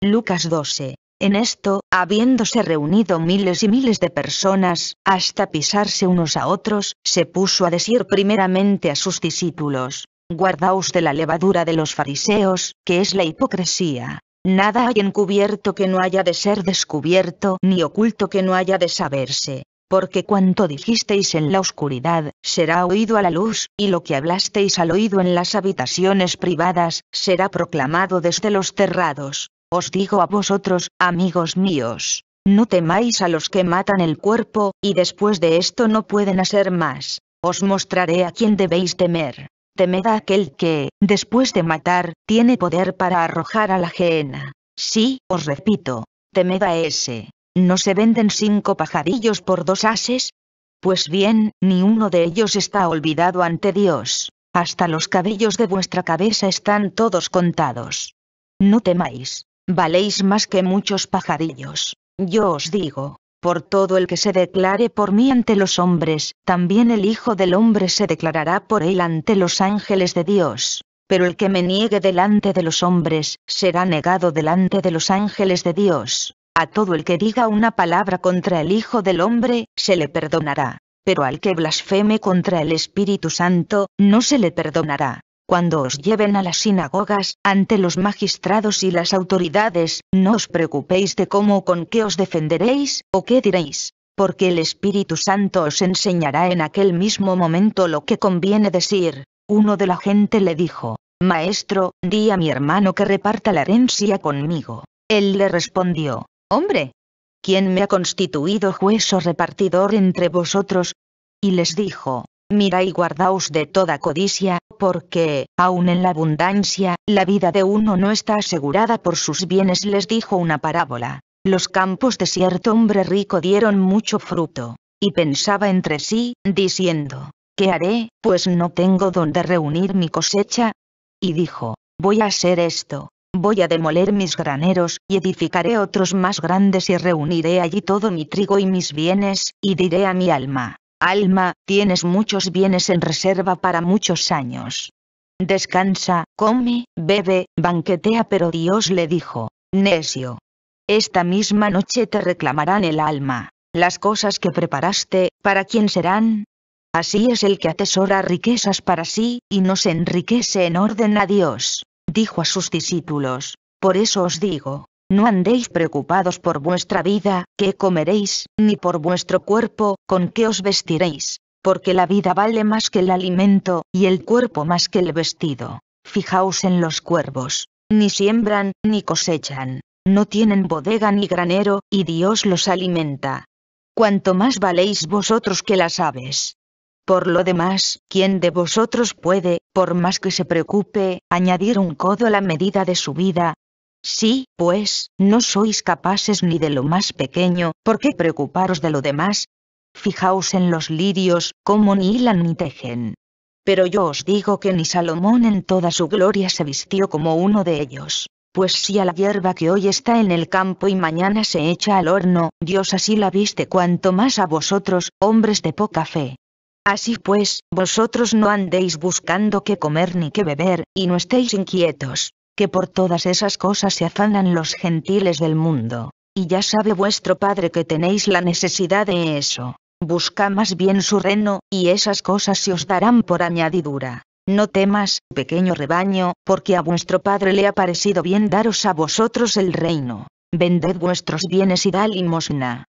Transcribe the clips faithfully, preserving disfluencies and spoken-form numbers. Lucas doce. En esto, habiéndose reunido miles y miles de personas, hasta pisarse unos a otros, se puso a decir primeramente a sus discípulos: «Guardaos de la levadura de los fariseos, que es la hipocresía. Nada hay encubierto que no haya de ser descubierto, ni oculto que no haya de saberse. Porque cuanto dijisteis en la oscuridad, será oído a la luz, y lo que hablasteis al oído en las habitaciones privadas, será proclamado desde los terrados. Os digo a vosotros, amigos míos, no temáis a los que matan el cuerpo, y después de esto no pueden hacer más. Os mostraré a quién debéis temer. Temed a aquel que, después de matar, tiene poder para arrojar a la gehenna. Sí, os repito, temed a ese. ¿No se venden cinco pajarillos por dos ases? Pues bien, ni uno de ellos está olvidado ante Dios. Hasta los cabellos de vuestra cabeza están todos contados. No temáis. Valéis más que muchos pajarillos. Yo os digo, por todo el que se declare por mí ante los hombres, también el Hijo del Hombre se declarará por él ante los ángeles de Dios. Pero el que me niegue delante de los hombres, será negado delante de los ángeles de Dios. A todo el que diga una palabra contra el Hijo del Hombre, se le perdonará. Pero al que blasfeme contra el Espíritu Santo, no se le perdonará. Cuando os lleven a las sinagogas, ante los magistrados y las autoridades, no os preocupéis de cómo o con qué os defenderéis, o qué diréis, porque el Espíritu Santo os enseñará en aquel mismo momento lo que conviene decir. Uno de la gente le dijo: «Maestro, di a mi hermano que reparta la herencia conmigo». Él le respondió: «Hombre, ¿quién me ha constituido juez o repartidor entre vosotros?». Y les dijo: «Mirad y guardaos de toda codicia, porque, aun en la abundancia, la vida de uno no está asegurada por sus bienes». Les dijo una parábola: «Los campos de cierto hombre rico dieron mucho fruto, y pensaba entre sí, diciendo: ¿qué haré, pues no tengo dónde reunir mi cosecha? Y dijo: voy a hacer esto, voy a demoler mis graneros, y edificaré otros más grandes y reuniré allí todo mi trigo y mis bienes, y diré a mi alma: alma, tienes muchos bienes en reserva para muchos años. Descansa, come, bebe, banquetea». Pero Dios le dijo: «Necio, esta misma noche te reclamarán el alma. Las cosas que preparaste, ¿para quién serán?». Así es el que atesora riquezas para sí, y no se enriquece en orden a Dios. Dijo a sus discípulos: «Por eso os digo, no andéis preocupados por vuestra vida, qué comeréis, ni por vuestro cuerpo, con qué os vestiréis, porque la vida vale más que el alimento, y el cuerpo más que el vestido. Fijaos en los cuervos, ni siembran, ni cosechan, no tienen bodega ni granero, y Dios los alimenta. Cuanto más valéis vosotros que las aves. Por lo demás, ¿quién de vosotros puede, por más que se preocupe, añadir un codo a la medida de su vida? Sí, pues, no sois capaces ni de lo más pequeño, ¿por qué preocuparos de lo demás? Fijaos en los lirios, cómo ni hilan ni tejen. Pero yo os digo que ni Salomón en toda su gloria se vistió como uno de ellos. Pues si a la hierba que hoy está en el campo y mañana se echa al horno, Dios así la viste, cuanto más a vosotros, hombres de poca fe. Así pues, vosotros no andéis buscando qué comer ni qué beber, y no estéis inquietos, que por todas esas cosas se afanan los gentiles del mundo, y ya sabe vuestro Padre que tenéis la necesidad de eso. Buscad más bien su reino, y esas cosas se os darán por añadidura. No temas, pequeño rebaño, porque a vuestro Padre le ha parecido bien daros a vosotros el reino. Vended vuestros bienes y dad limosna.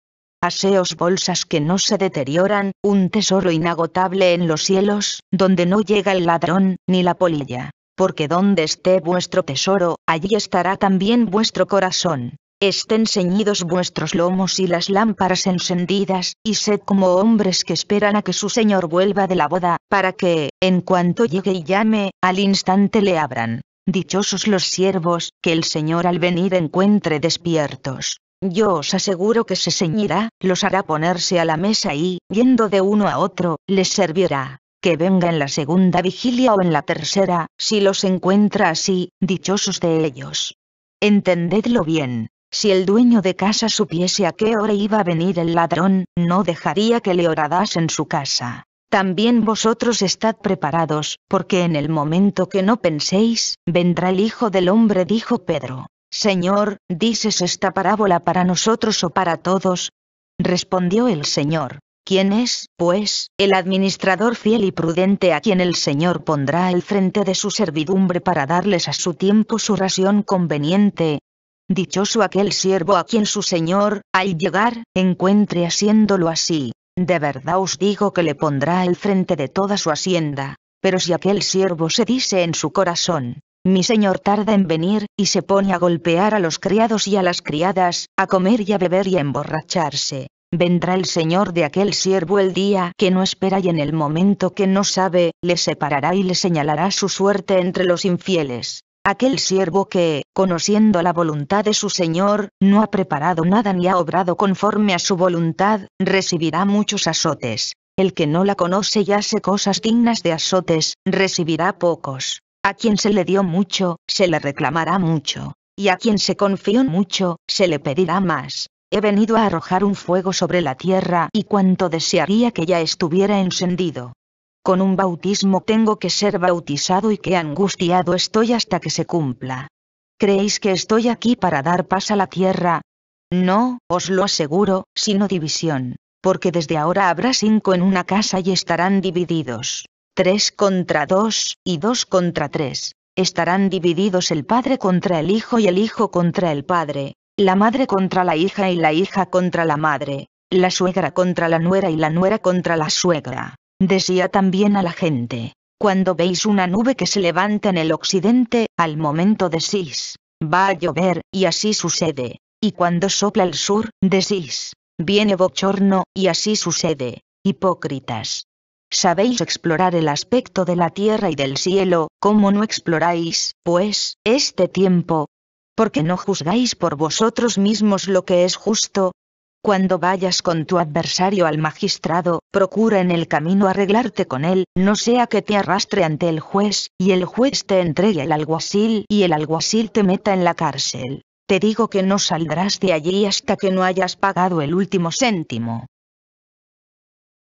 Haceos bolsas que no se deterioran, un tesoro inagotable en los cielos, donde no llega el ladrón, ni la polilla. Porque donde esté vuestro tesoro, allí estará también vuestro corazón. Estén ceñidos vuestros lomos y las lámparas encendidas, y sed como hombres que esperan a que su señor vuelva de la boda, para que, en cuanto llegue y llame, al instante le abran. Dichosos los siervos, que el Señor al venir encuentre despiertos. Yo os aseguro que se ceñirá, los hará ponerse a la mesa y, yendo de uno a otro, les servirá. Que venga en la segunda vigilia o en la tercera, si los encuentra así, dichosos de ellos. Entendedlo bien, si el dueño de casa supiese a qué hora iba a venir el ladrón, no dejaría que le horadasen su casa. También vosotros estad preparados, porque en el momento que no penséis, vendrá el Hijo del Hombre. Dijo Pedro. Señor, ¿dices esta parábola para nosotros o para todos? Respondió el Señor: ¿Quién es, pues, el administrador fiel y prudente a quien el Señor pondrá al frente de su servidumbre para darles a su tiempo su ración conveniente? Dichoso aquel siervo a quien su Señor, al llegar, encuentre haciéndolo así. De verdad os digo que le pondrá al frente de toda su hacienda. Pero si aquel siervo se dice en su corazón: Mi Señor tarda en venir, y se pone a golpear a los criados y a las criadas, a comer y a beber y a emborracharse, vendrá el Señor de aquel siervo el día que no espera y en el momento que no sabe, le separará y le señalará su suerte entre los infieles. Aquel siervo que, conociendo la voluntad de su Señor, no ha preparado nada ni ha obrado conforme a su voluntad, recibirá muchos azotes. El que no la conoce y hace cosas dignas de azotes, recibirá pocos. A quien se le dio mucho, se le reclamará mucho, y a quien se confió mucho, se le pedirá más. He venido a arrojar un fuego sobre la tierra y cuanto desearía que ya estuviera encendido. Con un bautismo tengo que ser bautizado y qué angustiado estoy hasta que se cumpla. ¿Creéis que estoy aquí para dar paz a la tierra? No, os lo aseguro, sino división, porque desde ahora habrá cinco en una casa y estarán divididos. Tres contra dos, y dos contra tres. Estarán divididos el padre contra el hijo y el hijo contra el padre, la madre contra la hija y la hija contra la madre, la suegra contra la nuera y la nuera contra la suegra. Decía también a la gente: Cuando veis una nube que se levanta en el occidente, al momento decís: Va a llover, y así sucede. Y cuando sopla el sur, decís: Viene bochorno, y así sucede. Hipócritas. Sabéis explorar el aspecto de la tierra y del cielo, ¿cómo no exploráis, pues, este tiempo? Porque no juzgáis por vosotros mismos lo que es justo. Cuando vayas con tu adversario al magistrado, procura en el camino arreglarte con él, no sea que te arrastre ante el juez, y el juez te entregue al alguacil y el alguacil te meta en la cárcel. Te digo que no saldrás de allí hasta que no hayas pagado el último céntimo.